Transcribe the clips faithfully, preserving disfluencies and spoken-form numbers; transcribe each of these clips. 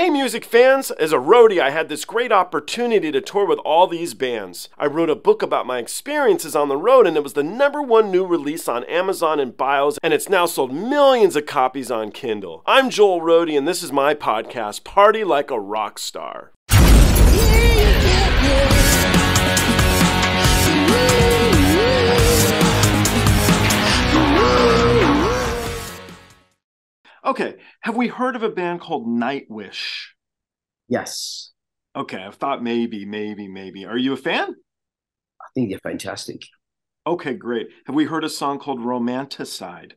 Hey music fans, as a roadie I had this great opportunity to tour with all these bands. I wrote a book about my experiences on the road and it was the number one new release on Amazon and BIOS and it's now sold millions of copies on Kindle. I'm Joel Roadie and this is my podcast, Party Like a Rockstar. Okay, have we heard of a band called Nightwish? Yes. Okay, I've thought maybe, maybe, maybe. Are you a fan? I think they're fantastic. Okay, great. Have we heard a song called Romanticide?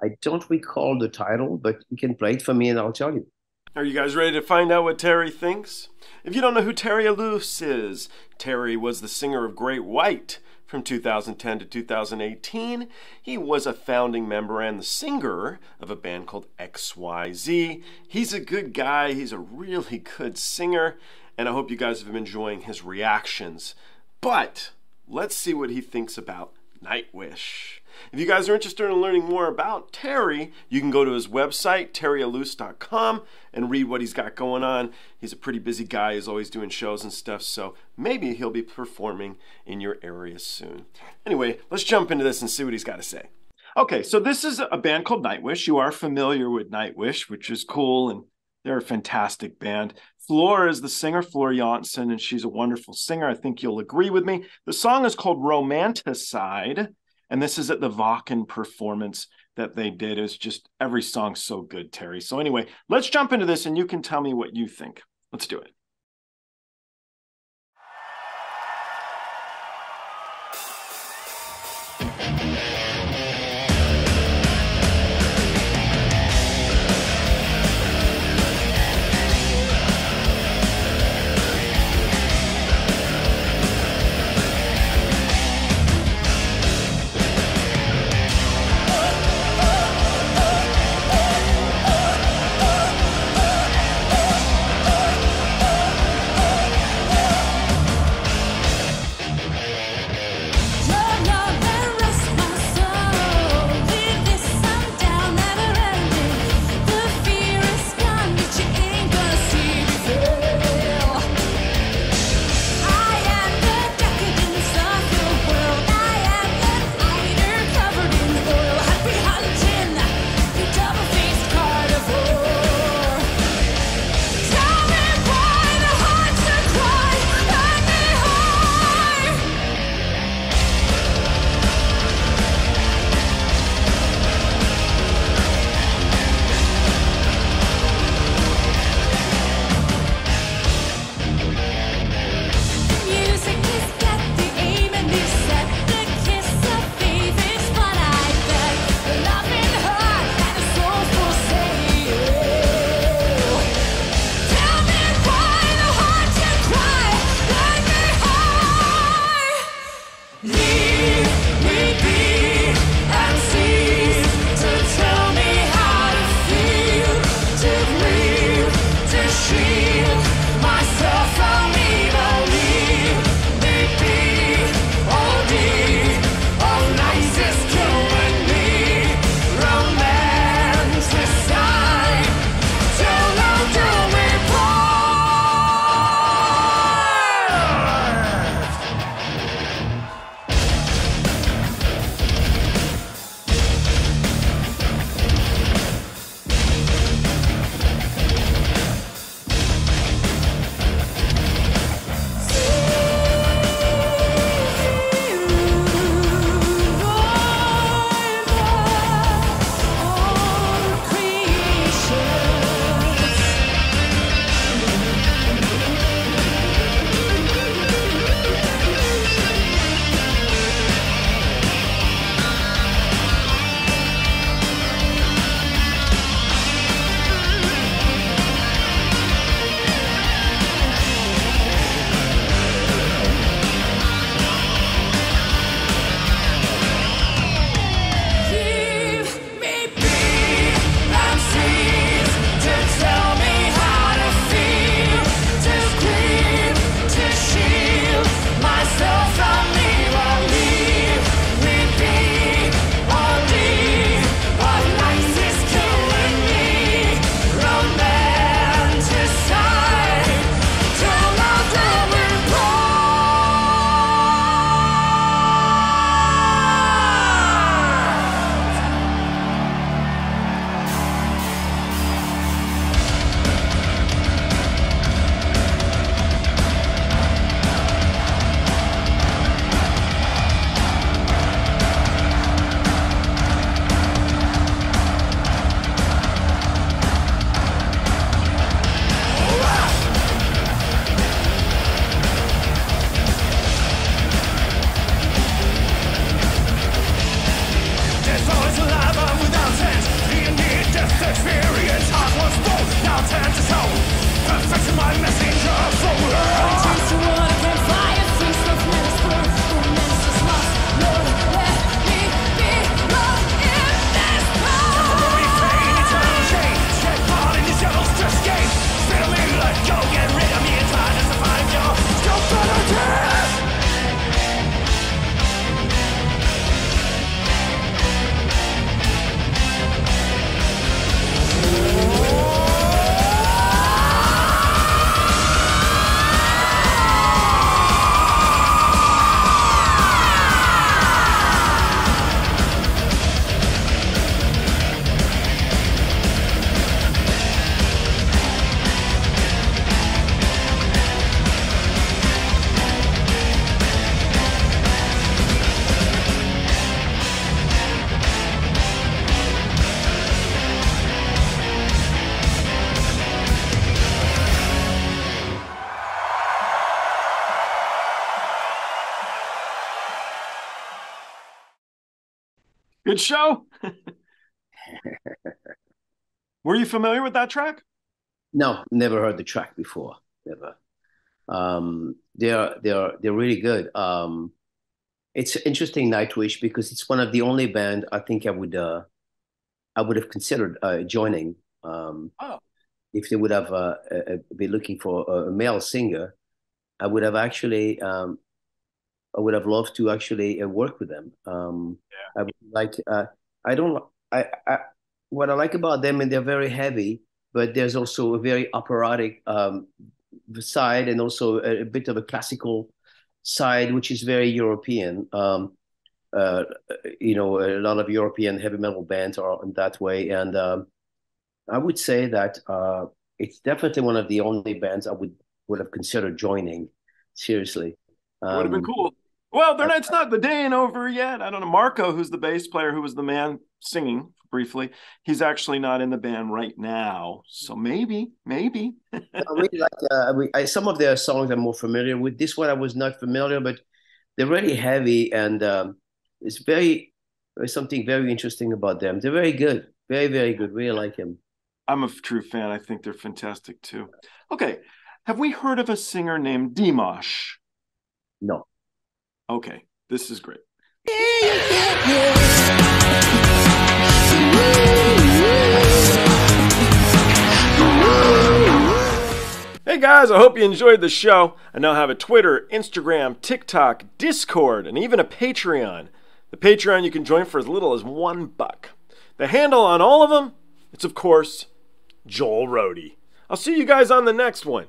I don't recall the title, but you can play it for me and I'll tell you. Are you guys ready to find out what Terry thinks? If you don't know who Terry Ilous is, Terry was the singer of Great White. From two thousand ten to two thousand eighteen, he was a founding member and the singer of a band called X Y Z. He's a good guy, he's a really good singer, and I hope you guys have been enjoying his reactions. But let's see what he thinks about Nightwish. If you guys are interested in learning more about Terry, you can go to his website, terry ilous dot com, and read what he's got going on. He's a pretty busy guy. He's always doing shows and stuff, so maybe he'll be performing in your area soon. Anyway, let's jump into this and see what he's got to say. Okay, so this is a band called Nightwish. You are familiar with Nightwish, which is cool, and they're a fantastic band. Floor is the singer, Floor Jansen, and she's a wonderful singer. I think you'll agree with me. The song is called Romanticide. And this is at the Wacken performance that they did. It's just every song's so good, Terry. So anyway, let's jump into this and you can tell me what you think. Let's do it. Good show. Were you familiar with that track? No, never heard the track before. Never. Um, they're they're they're really good. Um, it's interesting, Nightwish, because it's one of the only band I think I would uh, I would have considered uh, joining. Um, oh. If they would have uh, uh, been looking for a male singer, I would have actually. Um, I would have loved to actually uh, work with them. Um, yeah. I would like. Uh, I don't. I, I. What I like about them, and they're very heavy, but there's also a very operatic um, side, and also a, a bit of a classical side, which is very European. Um, uh, you know, a lot of European heavy metal bands are in that way, and um, I would say that uh, it's definitely one of the only bands I would would have considered joining. Seriously, um, would have been cool. Well, they're not, it's not, the day ain't over yet. I don't know. Marco, who's the bass player, who was the man singing briefly, he's actually not in the band right now. So maybe, maybe. I really like, uh, I, some of their songs I'm more familiar with. This one I was not familiar, but they're really heavy, and um, it's very, there's something very interesting about them. They're very good. Very, very good. Really like them. I'm a true fan. I think they're fantastic too. Okay. Have we heard of a singer named Dimash? No. Okay, this is great. Yeah, yeah, yeah. Hey guys, I hope you enjoyed the show. I now have a Twitter, Instagram, TikTok, Discord, and even a Patreon. The Patreon you can join for as little as one buck. The handle on all of them, it's of course, Joel Roadie. I'll see you guys on the next one.